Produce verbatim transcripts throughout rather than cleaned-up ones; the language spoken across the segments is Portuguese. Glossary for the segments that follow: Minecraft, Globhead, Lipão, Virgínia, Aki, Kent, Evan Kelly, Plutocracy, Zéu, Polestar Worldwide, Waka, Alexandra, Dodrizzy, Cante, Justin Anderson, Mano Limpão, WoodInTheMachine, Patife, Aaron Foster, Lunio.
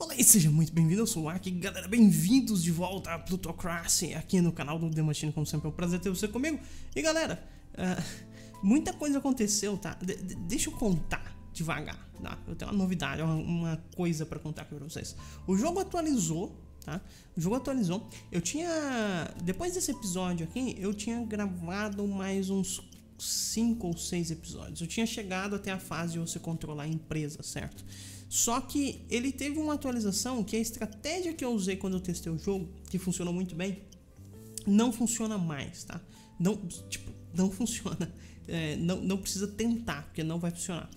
Olá e seja muito bem-vindo, eu sou o Aki, galera, bem-vindos de volta a Plutocracy aqui no canal do WoodInTheMachine, como sempre é um prazer ter você comigo. E galera, uh, muita coisa aconteceu, tá? De -de deixa eu contar devagar, tá? Eu tenho uma novidade, uma, uma coisa pra contar aqui pra vocês. O jogo atualizou, tá? O jogo atualizou, eu tinha, depois desse episódio aqui, eu tinha gravado mais uns cinco ou seis episódios. Eu tinha chegado até a fase de você controlar a empresa, certo? Só que ele teve uma atualização que a estratégia que eu usei quando eu testei o jogo, que funcionou muito bem, não funciona mais, tá? Não, tipo, não funciona. É, não, não precisa tentar, porque não vai funcionar.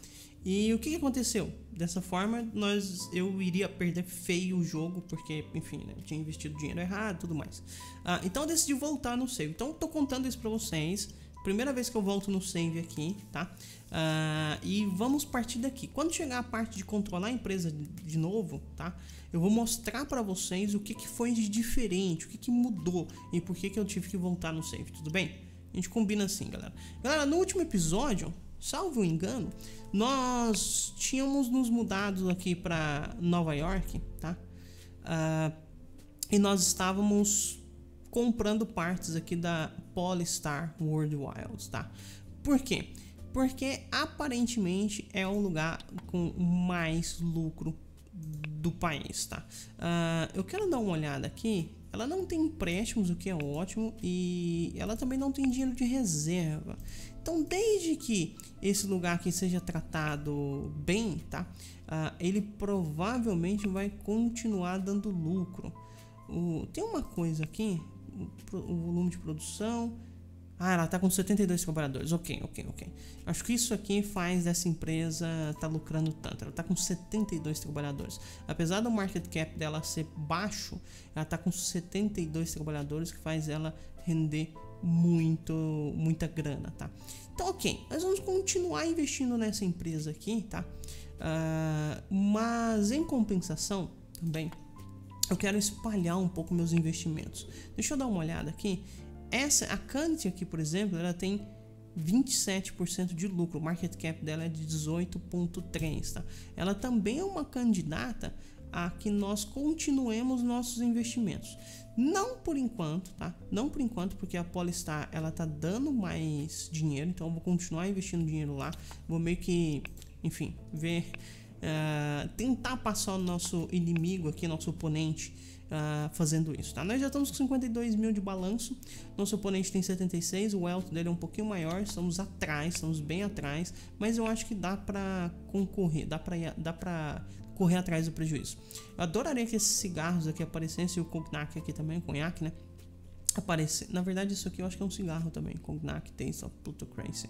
E o que aconteceu? Dessa forma, nós, eu iria perder feio o jogo, porque, enfim, né, eu tinha investido dinheiro errado e tudo mais. Ah, então eu decidi voltar no save. Então eu tô contando isso pra vocês. Primeira vez que eu volto no save aqui, tá? Uh, e vamos partir daqui. Quando chegar a parte de controlar a empresa de novo, tá? Eu vou mostrar pra vocês o que, que foi de diferente, o que, que mudou e por que, que eu tive que voltar no save, tudo bem? A gente combina assim, galera. Galera, no último episódio, salvo o engano, nós tínhamos nos mudado aqui pra Nova York, tá? Uh, e nós estávamos comprando partes aqui da Polestar Worldwide, tá? Por quê? Porque aparentemente é o lugar com mais lucro do país, tá? Uh, eu quero dar uma olhada aqui. Ela não tem empréstimos, o que é ótimo, e ela também não tem dinheiro de reserva. Então, desde que esse lugar aqui seja tratado bem, tá? Uh, ele provavelmente vai continuar dando lucro. Uh, tem uma coisa aqui. O volume de produção. Ah, ela tá com setenta e dois colaboradores. Ok, ok, ok. Acho que isso aqui faz dessa empresa tá lucrando tanto. Ela tá com setenta e dois trabalhadores. Apesar do market cap dela ser baixo, ela tá com setenta e dois trabalhadores, que faz ela render muito, muita grana, tá? Então, ok. Nós vamos continuar investindo nessa empresa aqui, tá? Uh, mas em compensação também, eu quero espalhar um pouco meus investimentos. Deixa eu dar uma olhada aqui. Essa, a Cante aqui, por exemplo, ela tem vinte e sete por cento de lucro. O market cap dela é de dezoito vírgula três, tá? Ela também é uma candidata a que nós continuemos nossos investimentos. Não por enquanto, tá? Não por enquanto, porque a Polestar, ela tá dando mais dinheiro. Então eu vou continuar investindo dinheiro lá. Vou meio que, enfim, ver... Uh, tentar passar o nosso inimigo aqui, nosso oponente, uh, fazendo isso, tá? Nós já estamos com cinquenta e dois mil de balanço, nosso oponente tem setenta e seis, o wealth dele é um pouquinho maior, estamos atrás, estamos bem atrás, mas eu acho que dá pra concorrer, dá pra, dá pra correr atrás do prejuízo. Eu adoraria que esses cigarros aqui aparecessem, e o cognac aqui também, o conhaque, né? Aparecer. Na verdade, isso aqui eu acho que é um cigarro também, cognac, taste of Plutocracy,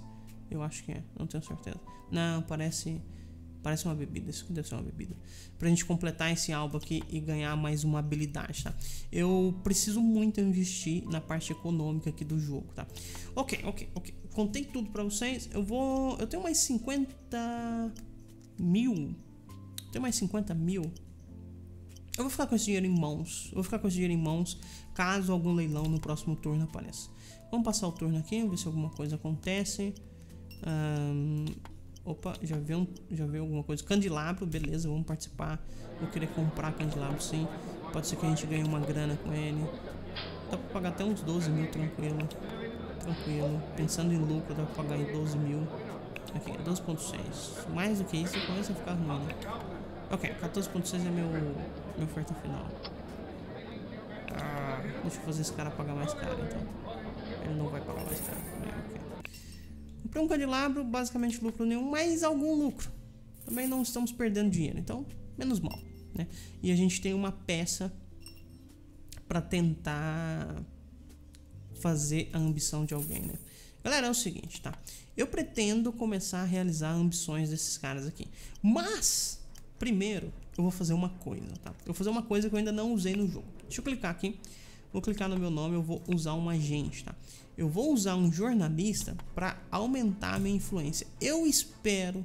eu acho que é, não tenho certeza. Não, parece... Parece uma bebida, isso aqui deve ser uma bebida. Pra gente completar esse álbum aqui e ganhar mais uma habilidade, tá? Eu preciso muito investir na parte econômica aqui do jogo, tá? Ok, ok, ok. Contei tudo pra vocês. Eu vou... Eu tenho mais cinquenta mil. Eu tenho mais cinquenta mil. Eu vou ficar com esse dinheiro em mãos. Eu vou ficar com esse dinheiro em mãos caso algum leilão no próximo turno apareça. Vamos passar o turno aqui, ver se alguma coisa acontece. Ahn... Um... Opa, já veio, um, já veio alguma coisa. Candelabro, beleza, vamos participar. Vou querer comprar candelabro, sim. Pode ser que a gente ganhe uma grana com ele. Dá pra pagar até uns doze mil, tranquilo. Tranquilo. Pensando em lucro, dá pra pagar em doze mil. Aqui, okay, doze vírgula seis. Mais do que isso, começa a ficar ruim, né? Ok, quatorze vírgula seis é meu, minha oferta final. Ah, deixa eu fazer esse cara pagar mais caro, então. Ele não vai pagar mais caro. É, ok. Para um candelabro, basicamente lucro nenhum, mas algum lucro. Também não estamos perdendo dinheiro, então menos mal, né? E a gente tem uma peça para tentar fazer a ambição de alguém, né? Galera, é o seguinte, tá? Eu pretendo começar a realizar ambições desses caras aqui, mas primeiro eu vou fazer uma coisa, tá? Eu vou fazer uma coisa que eu ainda não usei no jogo. Deixa eu clicar aqui. Vou clicar no meu nome, eu vou usar um agente, tá? Eu vou usar um jornalista para aumentar a minha influência. Eu espero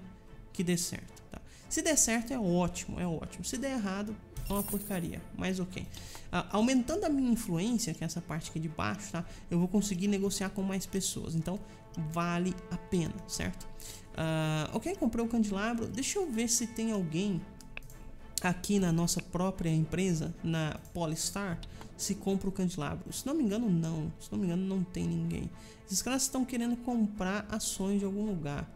que dê certo, tá? Se der certo é ótimo, é ótimo. Se der errado é uma porcaria, mas ok. Uh, aumentando a minha influência, que é essa parte aqui de baixo, tá? Eu vou conseguir negociar com mais pessoas, então vale a pena, certo? Uh, ok, comprei o candelabro. Deixa eu ver se tem alguém aqui na nossa própria empresa, na Polestar, se compra o candelabro. Se não me engano, não. Se não me engano, não tem ninguém. Esses caras estão querendo comprar ações de algum lugar.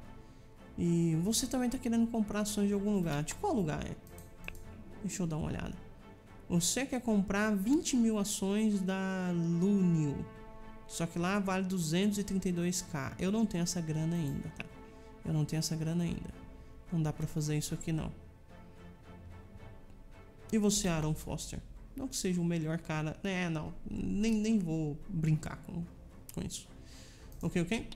E você também está querendo comprar ações de algum lugar. De qual lugar é? Deixa eu dar uma olhada. Você quer comprar vinte mil ações da Lunio. Só que lá vale duzentos e trinta e dois mil. Eu não tenho essa grana ainda, tá? Eu não tenho essa grana ainda. Não dá pra fazer isso aqui, não. E você, Aaron Foster? Não que seja o melhor cara... É, não. Nem, nem vou brincar com, com isso. Ok, ok?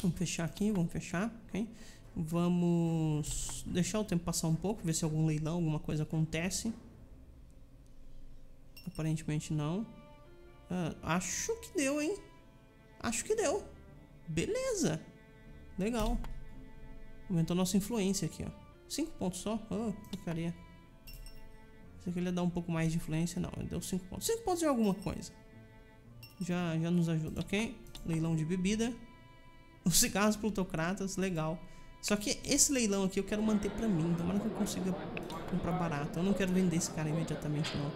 Vamos fechar aqui, vamos fechar, ok? Vamos deixar o tempo passar um pouco, ver se algum leilão, alguma coisa acontece. Aparentemente não. Ah, acho que deu, hein? Acho que deu. Beleza. Legal. Aumentou nossa influência aqui, ó. Cinco pontos só? Oh, porcaria. Pensei que ele ia dar um pouco mais de influência. Não, ele deu cinco pontos. Cinco pontos é alguma coisa. Já, já nos ajuda, ok? Leilão de bebida. Os cigarros plutocratas, legal. Só que esse leilão aqui eu quero manter pra mim. Tomara que eu consiga comprar barato. Eu não quero vender esse cara imediatamente, não.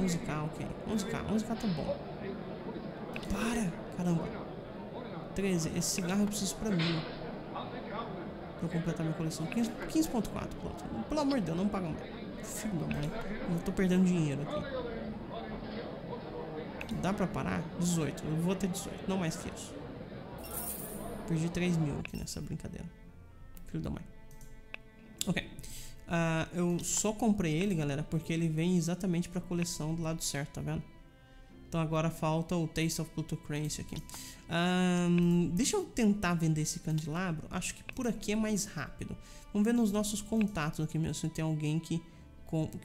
onze mil, ok. onze mil, onze mil tá bom. Para, caramba. treze, esse cigarro eu preciso pra mim. Pra eu completar minha coleção. quinze ponto quatro, pronto. Pelo amor de Deus, não paga mais. Filho da mãe. Eu tô perdendo dinheiro aqui. Dá pra parar? dezoito, eu vou até dezoito, não mais que isso. Perdi três mil aqui nessa brincadeira. Filho da mãe. Ok. uh, Eu só comprei ele, galera, porque ele vem exatamente pra coleção do lado certo, tá vendo? Então agora falta o Taste of Plutocracy aqui. um, Deixa eu tentar vender esse candelabro. Acho que por aqui é mais rápido. Vamos ver nos nossos contatos aqui mesmo se tem alguém que... Com... O que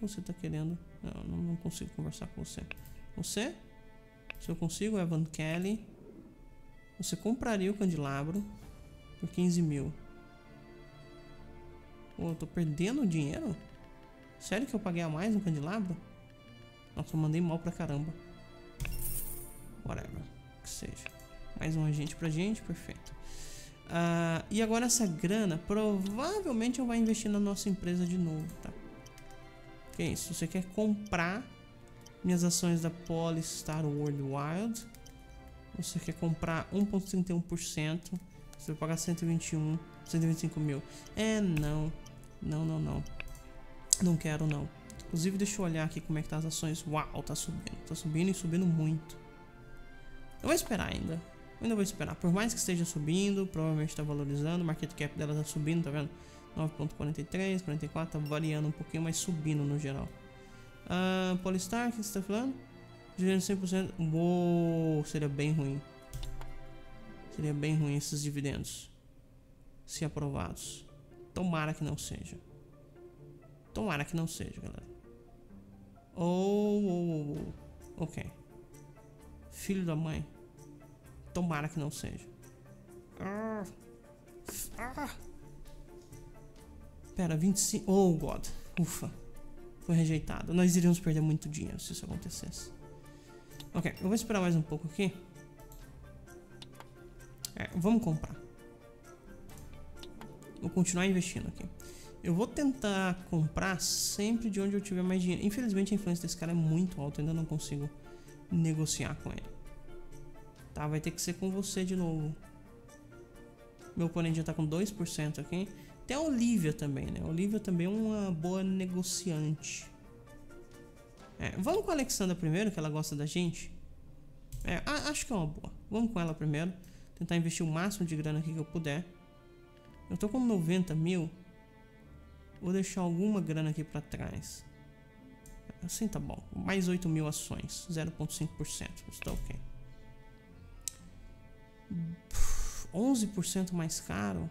você tá querendo? Não, não consigo conversar com você. Você? Se eu consigo, Evan Kelly. Você compraria o candelabro por quinze mil. Pô, eu tô perdendo dinheiro? Sério que eu paguei a mais no candelabro? Nossa, eu mandei mal pra caramba. Whatever, que seja. Mais um agente pra gente, perfeito. Ah, e agora essa grana provavelmente eu vou investir na nossa empresa de novo, tá? Que é isso, você quer comprar minhas ações da Polestar Worldwide. Você quer comprar um vírgula trinta e um por cento. Você vai pagar cento e vinte e um, cento e vinte e cinco mil. É, não. Não, não, não. Não quero, não. Inclusive, deixa eu olhar aqui como é que tá as ações. Uau, tá subindo. Tá subindo e subindo muito. Eu vou esperar ainda. Eu ainda vou esperar. Por mais que esteja subindo, provavelmente tá valorizando. O market cap dela tá subindo, tá vendo? nove vírgula quarenta e três, quarenta e quatro. Tá variando um pouquinho, mas subindo no geral. Ah, Polestar, o que você tá falando? Dividendo cem por cento. Uou, seria bem ruim. Seria bem ruim esses dividendos. Se aprovados. Tomara que não seja. Tomara que não seja, galera. Oh, oh, oh, oh. Ok. Filho da mãe. Tomara que não seja. Ah, ah. Pera, vinte e cinco. Oh, God. Ufa. Foi rejeitado. Nós iríamos perder muito dinheiro se isso acontecesse. Ok, eu vou esperar mais um pouco aqui. É, vamos comprar. Vou continuar investindo aqui. Eu vou tentar comprar sempre de onde eu tiver mais dinheiro. Infelizmente a influência desse cara é muito alta. Eu ainda não consigo negociar com ele. Tá, vai ter que ser com você de novo. Meu oponente já tá com dois por cento aqui. Tem a Olivia também, né? A Olivia também é uma boa negociante. É, vamos com a Alexandra primeiro, que ela gosta da gente. É, a, acho que é uma boa. Vamos com ela primeiro. Tentar investir o máximo de grana aqui que eu puder. Eu tô com noventa mil. Vou deixar alguma grana aqui pra trás. Assim tá bom. Mais oito mil ações. zero vírgula cinco por cento. Está ok. onze por cento mais caro.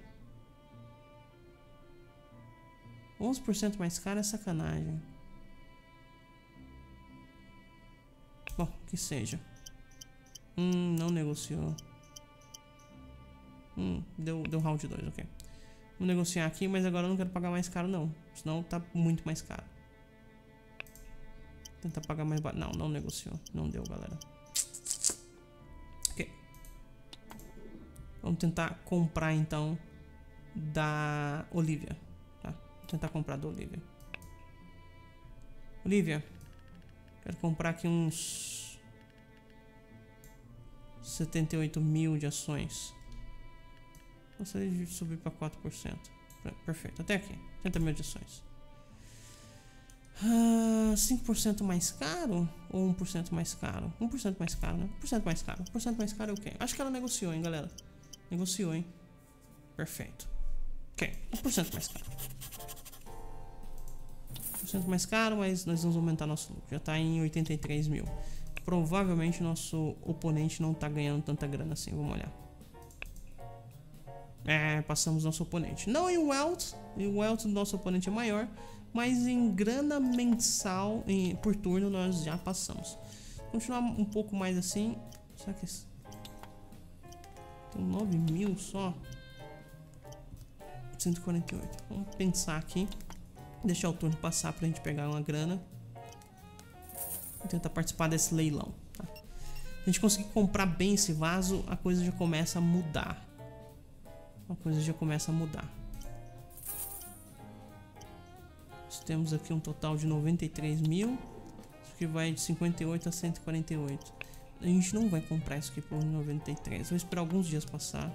onze por cento mais caro é sacanagem. Bom, que seja. Hum, não negociou. Hum, deu, deu round dois, ok. Vou negociar aqui, mas agora eu não quero pagar mais caro, não. Senão tá muito mais caro. Tentar pagar mais barato. Não, não negociou. Não deu, galera. Ok. Vamos tentar comprar, então, da Olivia. Tá? tentar comprar do Olivia. Olivia, quero comprar aqui uns setenta e oito mil de ações. Gostaria de subir para quatro por cento. Perfeito, até aqui, trinta mil de ações. Ah, cinco por cento mais caro ou um por cento mais caro? um por cento mais caro, né? um por cento mais caro. um por cento mais caro é o quê? Acho que ela negociou, hein, galera? Negociou, hein? Perfeito. Ok, um por cento mais caro. um por cento mais caro, mas nós vamos aumentar nosso lucro. Já tá em oitenta e três mil. Provavelmente nosso oponente não tá ganhando tanta grana assim, vamos olhar. É, passamos nosso oponente. Não em wealth, o wealth do nosso oponente é maior, mas em grana mensal em, por turno nós já passamos. Continuar um pouco mais assim. Será que esse... tem nove mil só? cento e quarenta e oito. Vamos pensar aqui. Deixar o turno passar pra gente pegar uma grana e tentar participar desse leilão, tá? Se a gente conseguir comprar bem esse vaso, a coisa já começa a mudar. A coisa já começa a mudar. Temos aqui um total de noventa e três mil. Isso aqui vai de cinquenta e oito a cento e quarenta e oito. A gente não vai comprar isso aqui por noventa e três. Vou esperar alguns dias passar.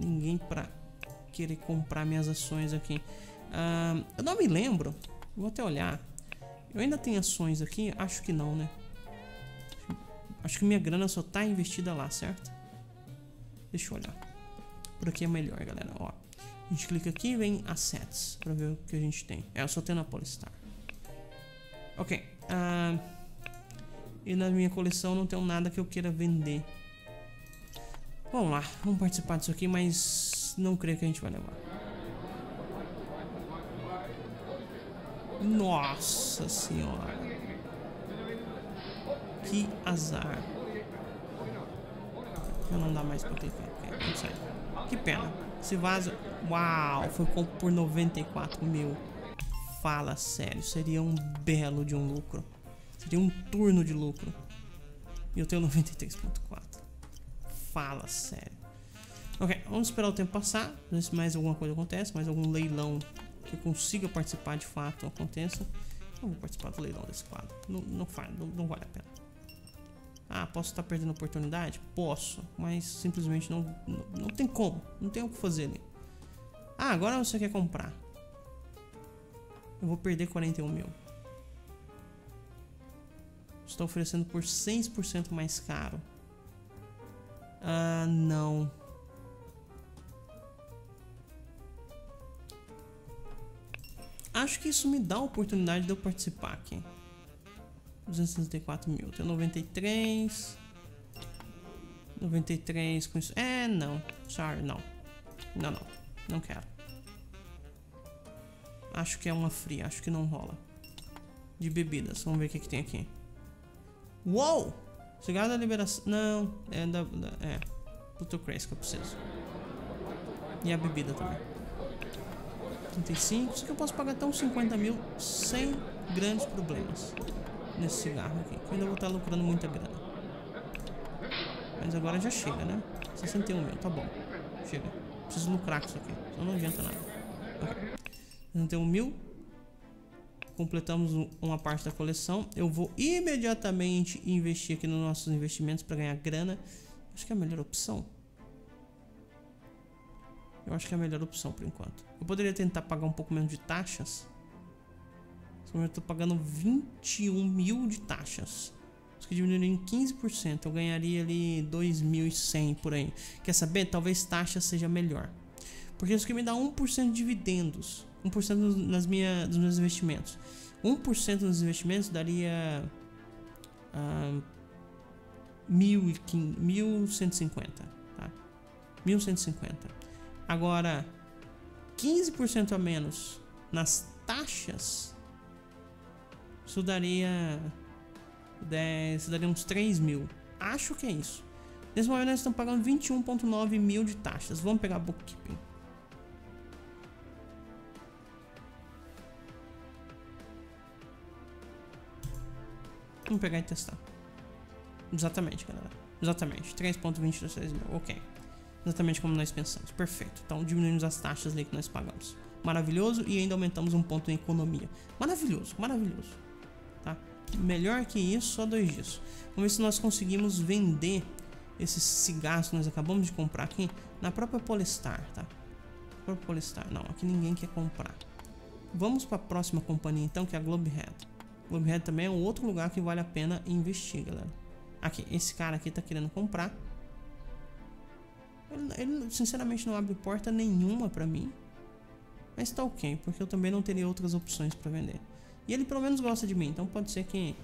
Ninguém pra querer comprar minhas ações aqui. Ah, eu não me lembro. Vou até olhar. Eu ainda tenho ações aqui? Acho que não, né? Acho que minha grana só tá investida lá, certo? Deixa eu olhar. Por aqui é melhor, galera. Ó. A gente clica aqui e vem assets para ver o que a gente tem. É, eu só tenho na Polestar. Ok. Uh, e na minha coleção não tenho nada que eu queira vender. Vamos lá, vamos participar disso aqui, mas não creio que a gente vai levar. Nossa senhora. Que azar. Já não dá mais para clicar. Okay, vamos sair. Que pena. Esse vaso, uau, foi compro por noventa e quatro mil. Fala sério, seria um belo de um lucro. Seria um turno de lucro. E eu tenho noventa e três vírgula quatro. Fala sério. Ok, vamos esperar o tempo passar. Ver se mais alguma coisa acontece, mais algum leilão que eu consiga participar de fato aconteça. Eu vou participar do leilão desse quadro. Não, não, faz, não, não vale a pena. Ah, posso estar perdendo a oportunidade? Posso, mas simplesmente não, não, não tem como, não tem o que fazer ali. Ah, agora você quer comprar. Eu vou perder quarenta e um mil. Estou oferecendo por seis por cento mais caro. Ah, não. Acho que isso me dá a oportunidade de eu participar aqui. duzentos e sessenta e quatro mil, tem noventa e três. noventa e três com isso. É, não. Sorry, não. Não, não. Não quero. Acho que é uma fria, acho que não rola. De bebidas, vamos ver o que, que tem aqui. Uou! Cigarro da liberação. Não, é da. da é. Plutocracy que eu preciso. E a bebida também. trinta e cinco. Isso que eu posso pagar até uns cinquenta mil sem grandes problemas. Nesse cigarro aqui, que eu ainda vou estar lucrando muita grana. Mas agora já chega, né? sessenta e um mil, tá bom. Chega. Preciso lucrar com isso aqui, senão não adianta nada. Ok. sessenta e um mil. Completamos uma parte da coleção. Eu vou imediatamente investir aqui nos nossos investimentos para ganhar grana. Acho que é a melhor opção. Eu acho que é a melhor opção por enquanto. Eu poderia tentar pagar um pouco menos de taxas. Eu estou pagando vinte e um mil de taxas. Isso que diminuiu em quinze por cento. Eu ganharia ali dois mil e cem por aí. Quer saber? Talvez taxa seja melhor. Porque isso que me dá um por cento de dividendos. um por cento nas minha, dos meus investimentos. um por cento dos investimentos daria uh, mil cento e cinquenta. Tá? mil cento e cinquenta. Agora, quinze por cento a menos nas taxas. Isso daria, dez, isso daria uns três mil. Acho que é isso. Nesse momento nós estamos pagando vinte e um vírgula nove mil de taxas. Vamos pegar bookkeeping. Vamos pegar e testar. Exatamente, galera. Exatamente. três vírgula vinte e seis mil. Ok. exatamente como nós pensamos. Perfeito. Então diminuímos as taxas ali que nós pagamos. Maravilhoso. E ainda aumentamos um ponto em economia. Maravilhoso, maravilhoso. Tá? Melhor que isso, só dois dias. Vamos ver se nós conseguimos vender esses cigarros que nós acabamos de comprar aqui na própria Polestar, tá? Na própria Polestar. Não, aqui ninguém quer comprar. Vamos para a próxima companhia então, que é a Globhead. Globhead também é um outro lugar que vale a pena investir, galera. Aqui, esse cara aqui tá querendo comprar. Ele, ele sinceramente não abre porta nenhuma pra mim. Mas tá ok, porque eu também não teria outras opções pra vender. E ele pelo menos gosta de mim, então pode ser que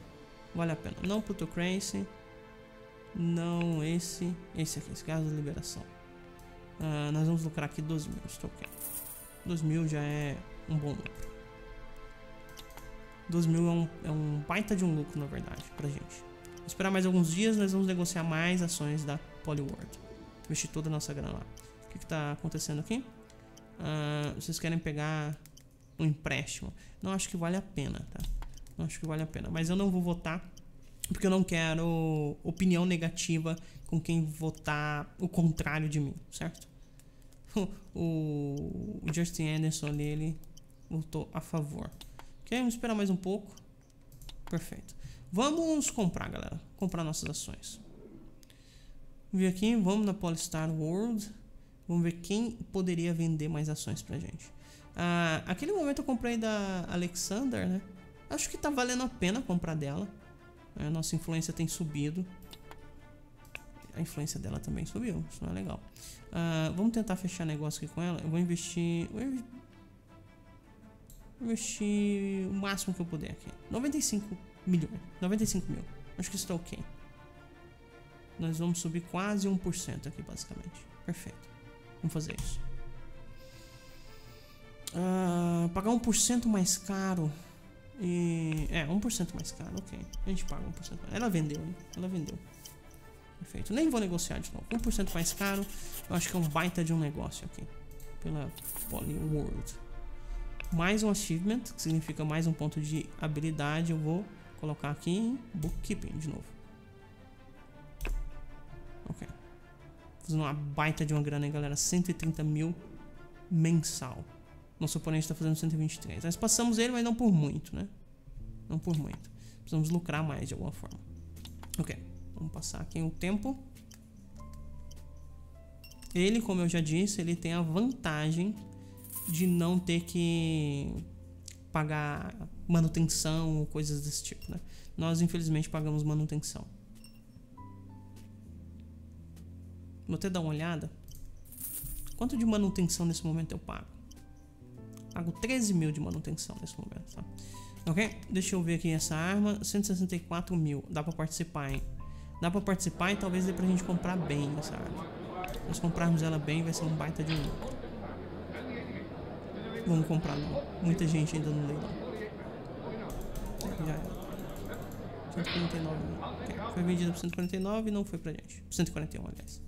vale a pena. Não Plutocracy. Não esse. Esse aqui, esse caso da liberação. Ah, nós vamos lucrar aqui dois mil, tá ok. dois mil já é um bom lucro. dois mil é um, é um baita de um lucro, na verdade, pra gente. Vou esperar mais alguns dias, nós vamos negociar mais ações da Polyworld. Investir toda a nossa grana lá. O que que tá acontecendo aqui? Uh, vocês querem pegar um empréstimo. Não acho que vale a pena, tá? Não acho que vale a pena. Mas eu não vou votar, porque eu não quero opinião negativa com quem votar o contrário de mim, certo? O, o Justin Anderson, ele votou a favor. Ok, vamos esperar mais um pouco. Perfeito. Vamos comprar, galera. Comprar nossas ações. Vamos ver aqui, vamos na Polestar World. Vamos ver quem poderia vender mais ações pra gente. Ah, aquele momento eu comprei da Alexandra, né? Acho que tá valendo a pena comprar dela. A nossa influência tem subido. A influência dela também subiu. Isso não é legal. Ah, vamos tentar fechar negócio aqui com ela. Eu vou investir... Vou investir... investir o máximo que eu puder aqui. noventa e cinco milhões. noventa e cinco mil. Acho que isso tá ok. Nós vamos subir quase um por cento aqui, basicamente. Perfeito. Vamos fazer isso. Ah, pagar um por cento mais caro. E... É, um por cento mais caro. Ok. A gente paga um por cento mais caro. Ela vendeu, né? Ela vendeu. Perfeito. Nem vou negociar de novo. um por cento mais caro. Eu acho que é um baita de um negócio aqui. Pela Polyworld. Mais um achievement, que significa mais um ponto de habilidade. Eu vou colocar aqui em bookkeeping de novo. Ok. Fazendo uma baita de uma grana, hein, galera. cento e trinta mil mensal. Nosso oponente está fazendo cento e vinte e três. Nós passamos ele, mas não por muito, né? Não por muito. Precisamos lucrar mais de alguma forma. Ok. Vamos passar aqui o tempo. Ele, como eu já disse, ele tem a vantagem de não ter que pagar manutenção ou coisas desse tipo, né? Nós, infelizmente, pagamos manutenção. Vou até dar uma olhada. Quanto de manutenção nesse momento eu pago? Pago treze mil de manutenção nesse momento, tá? Ok? Deixa eu ver aqui essa arma. cento e sessenta e quatro mil. Dá pra participar, hein? Dá pra participar e talvez dê pra gente comprar bem essa arma. Se nós comprarmos ela bem, vai ser um baita de um. Vamos comprar, não. Muita gente ainda não leilão. Já era. cento e quarenta e nove mil. Okay. Foi vendido por cento e quarenta e nove e não foi pra gente. cento e quarenta e um, aliás.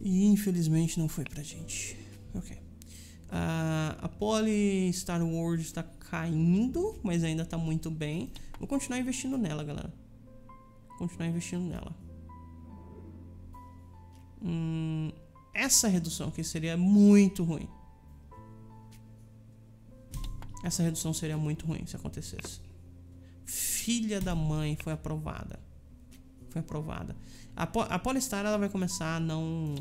E infelizmente não foi pra gente. Ok. Uh, a Polestar World está caindo, mas ainda tá muito bem. Vou continuar investindo nela, galera. Vou continuar investindo nela. Hum... Essa redução aqui seria muito ruim. Essa redução seria muito ruim se acontecesse. Filha da mãe, foi aprovada. Foi aprovada. A, po a Polestar, ela vai começar a não...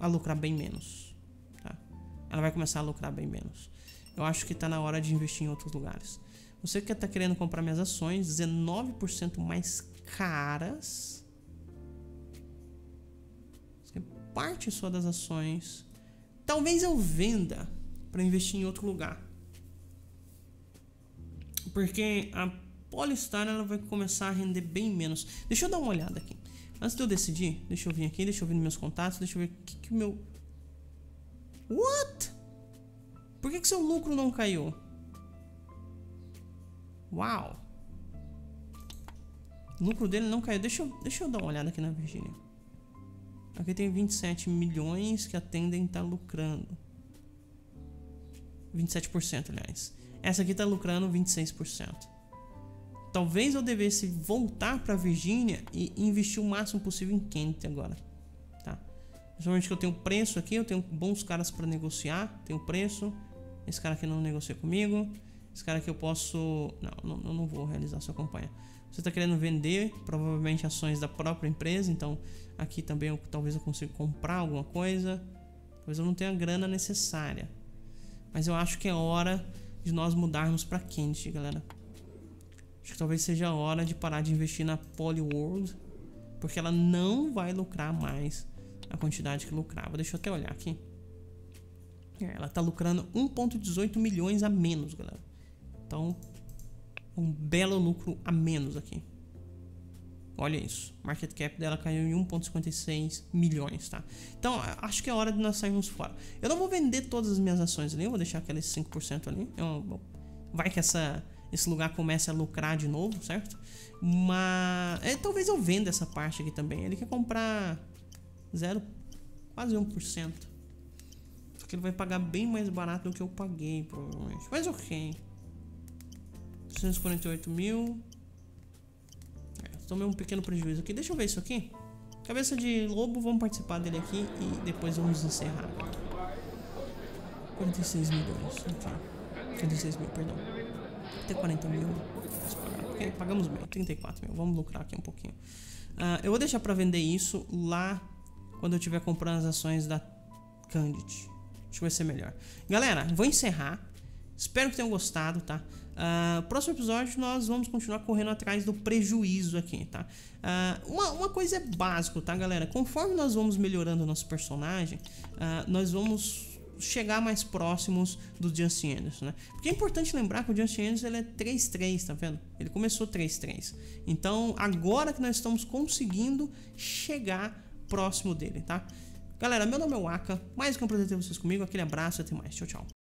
A lucrar bem menos. Tá? Ela vai começar a lucrar bem menos. Eu acho que tá na hora de investir em outros lugares. Você que tá querendo comprar minhas ações, dezenove por cento mais caras... Parte só das ações. Talvez eu venda para investir em outro lugar, porque a Polestar, ela vai começar a render bem menos. Deixa eu dar uma olhada aqui antes de eu decidir. Deixa eu vir aqui, deixa eu vir nos meus contatos, deixa eu ver o que que meu... What? Por que que seu lucro não caiu? Uau! O lucro dele não caiu. Deixa eu, deixa eu dar uma olhada aqui na Virgínia. Aqui tem vinte e sete milhões que atendem a estar lucrando. vinte e sete por cento, aliás. Essa aqui está lucrando vinte e seis por cento. Talvez eu devesse voltar para a Virgínia e investir o máximo possível em Kent agora. Principalmente que eu tenho preço aqui, eu tenho bons caras para negociar. Tenho preço. Esse cara aqui não negocia comigo. Esse cara aqui eu posso... Não, não, não vou realizar sua campanha. Você está querendo vender, provavelmente ações da própria empresa. Então aqui também eu, talvez eu consiga comprar alguma coisa. Talvez eu não tenha a grana necessária. Mas eu acho que é hora de nós mudarmos para Kent, galera. Acho que talvez seja a hora de parar de investir na Poly World, porque ela não vai lucrar mais a quantidade que lucrava. Deixa eu até olhar aqui. É, ela tá lucrando um vírgula dezoito milhões a menos, galera. Então, um belo lucro a menos aqui. Olha isso. Market cap dela caiu em um vírgula cinquenta e seis milhões, tá? Então, acho que é hora de nós sairmos fora. Eu não vou vender todas as minhas ações ali. Eu vou deixar aqueles cinco por cento ali. Eu, vai que essa... esse lugar começa a lucrar de novo, certo? Mas... é, talvez eu venda essa parte aqui também. Ele quer comprar zero, quase um por cento. Só que ele vai pagar bem mais barato do que eu paguei, provavelmente. Mas ok. duzentos e quarenta e oito mil. É, tomei um pequeno prejuízo aqui. Deixa eu ver isso aqui. Cabeça de lobo, vamos participar dele aqui e depois vamos encerrar. quarenta e seis milhões. Ok. quarenta e seis mil, perdão. Até quarenta mil. Ok, pagamos bem. trinta e quatro mil. Vamos lucrar aqui um pouquinho. Uh, eu vou deixar pra vender isso lá quando eu estiver comprando as ações da Candid. Acho que vai ser melhor. Galera, vou encerrar. Espero que tenham gostado, tá? Uh, próximo episódio nós vamos continuar correndo atrás do prejuízo aqui, tá? Uh, uma, uma coisa é básico, tá, galera? Conforme nós vamos melhorando o nosso personagem, uh, nós vamos... chegar mais próximos do Justin Anderson, né? Porque é importante lembrar que o Justin Anderson ele é três três, tá vendo? Ele começou três três. Então, agora que nós estamos conseguindo chegar próximo dele, tá? Galera, meu nome é Waka. Mais que um prazer ter vocês comigo. Aquele abraço e até mais. Tchau, tchau.